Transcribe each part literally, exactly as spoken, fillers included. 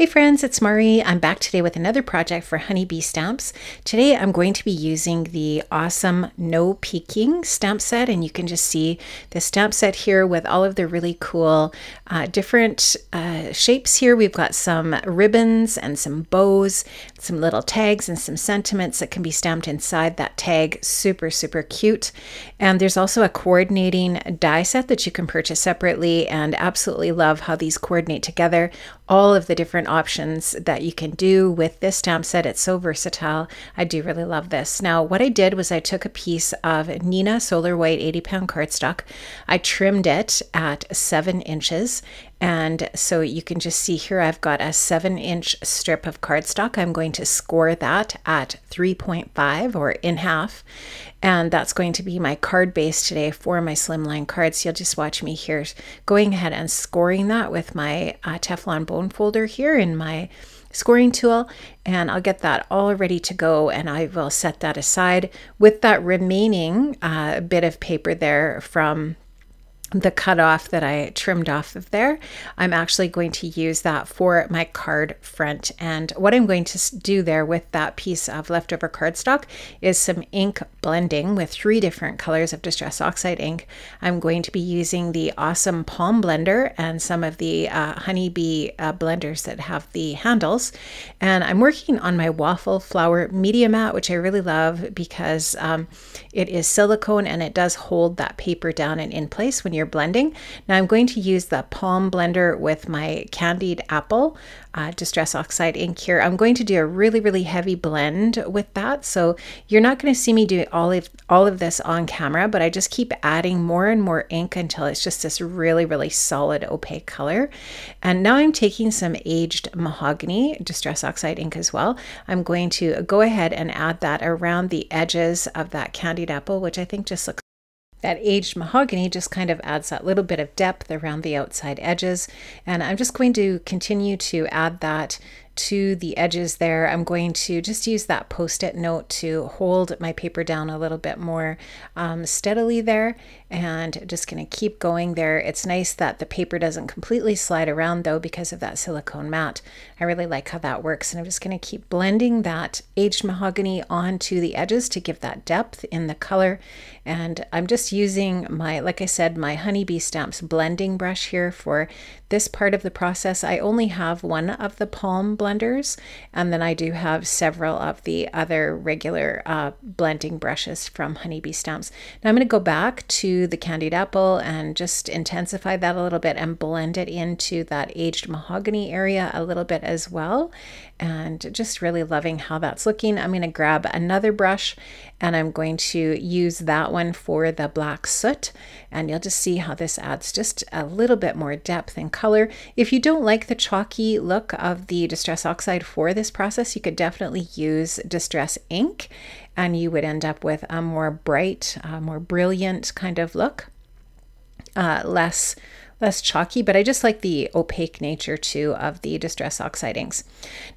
Hey friends, it's Mari. I'm back today with another project for Honey Bee Stamps. Today I'm going to be using the awesome No Peeking stamp set, and you can just see the stamp set here with all of the really cool uh, different uh, shapes here. We've got some ribbons and some bows, some little tags and some sentiments that can be stamped inside that tag. Super, super cute. And there's also a coordinating die set that you can purchase separately, and absolutely love how these coordinate together. All of the different options that you can do with this stamp set. It's so versatile. I do really love this. Now, what I did was I took a piece of Neenah Solar White eighty pound cardstock. I trimmed it at seven inches. And so you can just see here, I've got a seven inch strip of cardstock. I'm going to score that at three point five or in half. And that's going to be my card base today for my slimline cards. You'll just watch me here going ahead and scoring that with my uh, Teflon bone folder here in my scoring tool, and I'll get that all ready to go, and I will set that aside with that remaining uh, bit of paper there from the cutoff that I trimmed off of there. I'm actually going to use that for my card front, and what I'm going to do there with that piece of leftover cardstock is some ink blending with three different colors of Distress Oxide ink. I'm going to be using the awesome palm blender and some of the uh, Honey Bee uh, blenders that have the handles, and I'm working on my Waffle Flower media mat, which I really love because um, it is silicone and it does hold that paper down and in place when you're blending. Now I'm going to use the palm blender with my candied apple uh, Distress Oxide ink here. I'm going to do a really really heavy blend with that, so you're not going to see me do all of all of this on camera, but I just keep adding more and more ink until it's just this really really solid opaque color. And now I'm taking some aged mahogany Distress Oxide ink as well. I'm going to go ahead and add that around the edges of that candied apple, which I think just looks that aged mahogany just kind of adds that little bit of depth around the outside edges. And I'm just going to continue to add that to the edges there. I'm going to just use that post-it note to hold my paper down a little bit more um, steadily there, and just going to keep going there. It's nice that the paper doesn't completely slide around though because of that silicone mat. I really like how that works, and I'm just going to keep blending that aged mahogany onto the edges to give that depth in the color. And I'm just using my, like I said, my Honey Bee Stamps blending brush here for this part of the process. I only have one of the palm blenders, and then I do have several of the other regular uh, blending brushes from Honey Bee Stamps. Now I'm going to go back to the candied apple and just intensify that a little bit and blend it into that aged mahogany area a little bit as well, and just really loving how that's looking. I'm going to grab another brush and I'm going to use that one for the black soot, and you'll just see how this adds just a little bit more depth and color. If you don't like the chalky look of the Distress Oxide for this process, you could definitely use Distress ink and you would end up with a more bright, uh, more brilliant kind of look, uh, less less chalky, but I just like the opaque nature too of the Distress Oxide inks.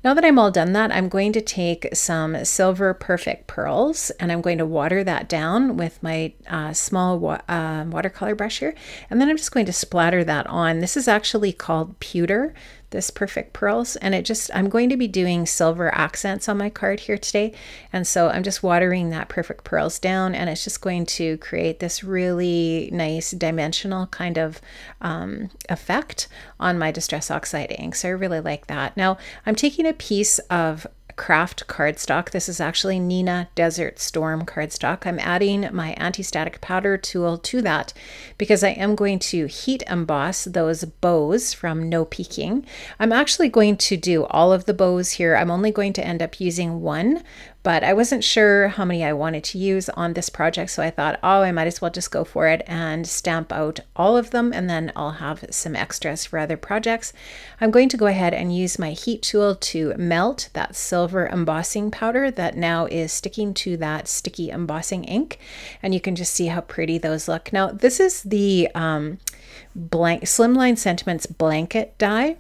Now that I'm all done that, I'm going to take some Silver Perfect Pearls and I'm going to water that down with my uh, small wa uh, watercolor brush here, and then I'm just going to splatter that on. This is actually called pewter, this Perfect Pearls, and it just, I'm going to be doing silver accents on my card here today, and so I'm just watering that Perfect Pearls down, and it's just going to create this really nice dimensional kind of um, effect on my Distress Oxide ink. So I really like that. Now I'm taking a piece of craft cardstock. This is actually Neenah Desert Storm cardstock. I'm adding my anti-static powder tool to that because I am going to heat emboss those bows from No Peeking. I'm actually going to do all of the bows here. I'm only going to end up using one, but I wasn't sure how many I wanted to use on this project, so I thought, oh, I might as well just go for it and stamp out all of them, and then I'll have some extras for other projects. I'm going to go ahead and use my heat tool to melt that silver embossing powder that now is sticking to that sticky embossing ink, and you can just see how pretty those look. Now this is the um, blank Slimline Sentiments blanket die.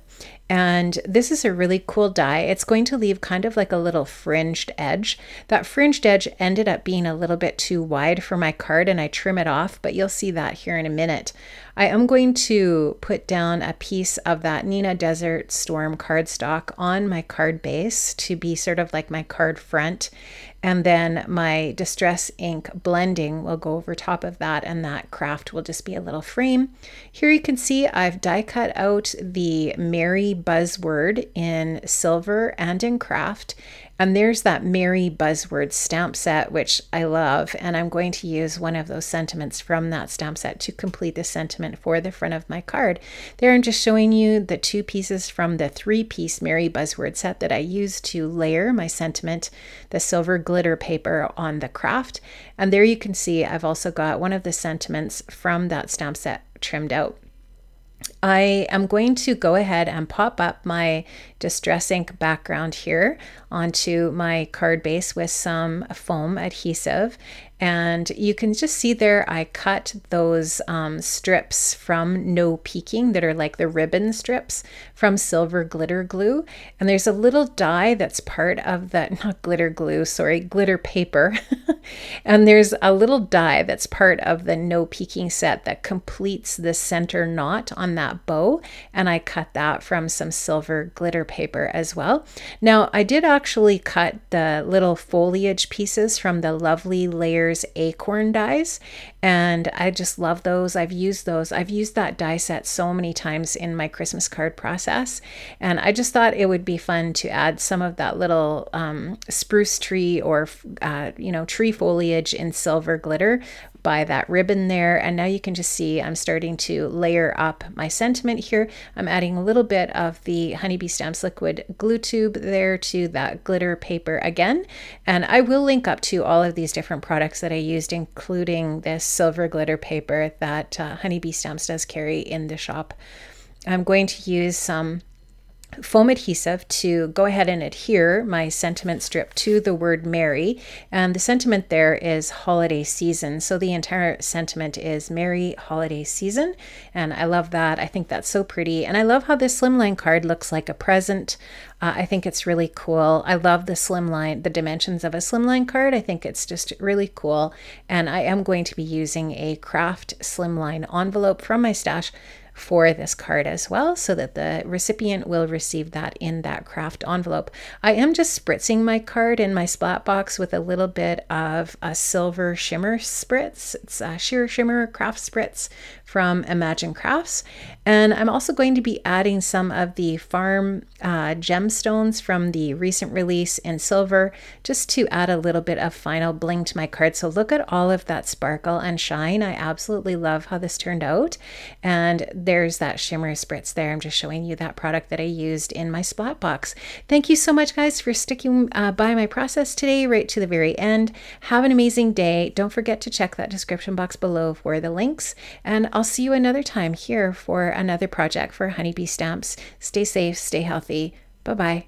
And this is a really cool die. It's going to leave kind of like a little fringed edge. That fringed edge ended up being a little bit too wide for my card and I trim it off, but you'll see that here in a minute. I am going to put down a piece of that Neenah Desert Storm cardstock on my card base to be sort of like my card front. And then my Distress ink blending will go over top of that, and that craft will just be a little frame. Here you can see I've die cut out the Merry Buzzword in silver and in craft. And there's that Merry Buzzwords stamp set, which I love, and I'm going to use one of those sentiments from that stamp set to complete the sentiment for the front of my card. There I'm just showing you the two pieces from the three-piece Merry Buzzword set that I used to layer my sentiment, the silver glitter paper on the craft. And there you can see I've also got one of the sentiments from that stamp set trimmed out. I am going to go ahead and pop up my Distress ink background here onto my card base with some foam adhesive. And you can just see there I cut those um, strips from No Peeking that are like the ribbon strips from silver glitter glue. And there's a little die that's part of that, not glitter glue, sorry, glitter paper. And there's a little die that's part of the No Peeking set that completes the center knot on that bow. And I cut that from some silver glitter paper as well. Now I did actually cut the little foliage pieces from the lovely layers acorn dies, and I just love those. I've used those. I've used that die set so many times in my Christmas card process, and I just thought it would be fun to add some of that little um, spruce tree or uh, you know, tree foliage in silver glitter by that ribbon there. And now you can just see I'm starting to layer up my sentiment here. I'm adding a little bit of the Honey Bee Stamps liquid glue tube there to that glitter paper again. And I will link up to all of these different products that I used, including this silver glitter paper that uh, Honey Bee Stamps does carry in the shop. I'm going to use some foam adhesive to go ahead and adhere my sentiment strip to the word Merry, and the sentiment there is holiday season, so the entire sentiment is Merry Holiday Season. And I love that. I think that's so pretty, and I love how this slimline card looks like a present. uh, I think it's really cool. I love the slimline, the dimensions of a slimline card. I think it's just really cool, and I am going to be using a craft slimline envelope from my stash for this card as well, so that the recipient will receive that in that craft envelope. I am just spritzing my card in my splat box with a little bit of a silver shimmer spritz. It's a sheer shimmer craft spritz from Imagine Crafts. And I'm also going to be adding some of the farm uh, gemstones from the recent release in silver, just to add a little bit of final bling to my card. So look at all of that sparkle and shine. I absolutely love how this turned out. And there's that shimmer spritz there. I'm just showing you that product that I used in my splat box. Thank you so much, guys, for sticking uh, by my process today, right to the very end. Have an amazing day. Don't forget to check that description box below for the links, and I'll I'll see you another time here for another project for Honey Bee Stamps. Stay safe, stay healthy. Bye-bye.